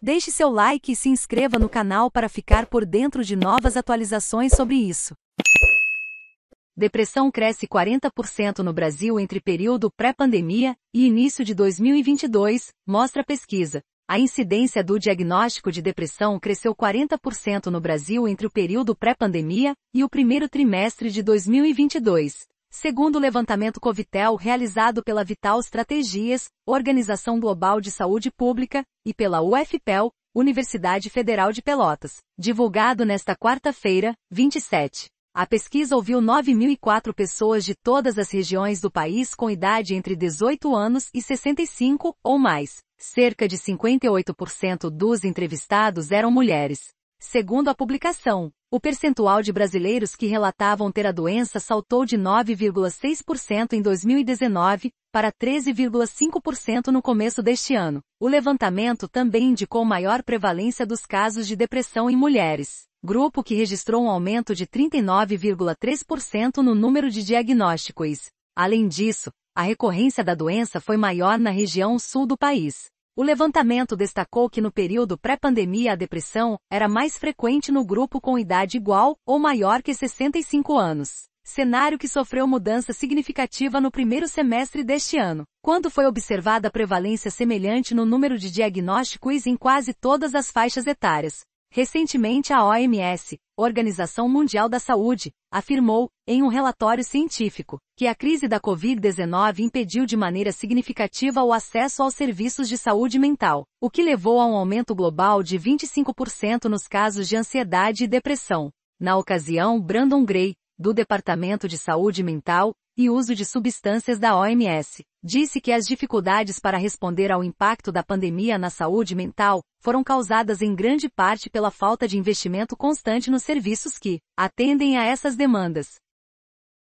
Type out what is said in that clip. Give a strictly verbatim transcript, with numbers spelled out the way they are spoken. Deixe seu like e se inscreva no canal para ficar por dentro de novas atualizações sobre isso. Depressão cresce quarenta por cento no Brasil entre período pré-pandemia e início de dois mil e vinte e dois, mostra a pesquisa. A incidência do diagnóstico de depressão cresceu quarenta por cento no Brasil entre o período pré-pandemia e o primeiro trimestre de dois mil e vinte e dois, segundo o levantamento Covitel realizado pela Vital Strategies, Organização Global de Saúde Pública, e pela U F P E L, Universidade Federal de Pelotas, divulgado nesta quarta-feira, vinte e sete. A pesquisa ouviu nove mil e quatro pessoas de todas as regiões do país com idade entre dezoito anos e sessenta e cinco ou mais. Cerca de cinquenta e oito por cento dos entrevistados eram mulheres. Segundo a publicação, o percentual de brasileiros que relatavam ter a doença saltou de nove vírgula seis por cento em dois mil e dezenove para treze vírgula cinco por cento no começo deste ano. O levantamento também indicou maior prevalência dos casos de depressão em mulheres, grupo que registrou um aumento de trinta e nove vírgula três por cento no número de diagnósticos. Além disso, a recorrência da doença foi maior na região sul do país. O levantamento destacou que no período pré-pandemia a depressão era mais frequente no grupo com idade igual ou maior que sessenta e cinco anos, cenário que sofreu mudança significativa no primeiro semestre deste ano, quando foi observada prevalência semelhante no número de diagnósticos em quase todas as faixas etárias. Recentemente a O M S, Organização Mundial da Saúde, afirmou, em um relatório científico, que a crise da covid dezenove impediu de maneira significativa o acesso aos serviços de saúde mental, o que levou a um aumento global de vinte e cinco por cento nos casos de ansiedade e depressão. Na ocasião, Brandon Gray, do Departamento de Saúde Mental e Uso de Substâncias da O M S, disse que as dificuldades para responder ao impacto da pandemia na saúde mental foram causadas em grande parte pela falta de investimento constante nos serviços que atendem a essas demandas.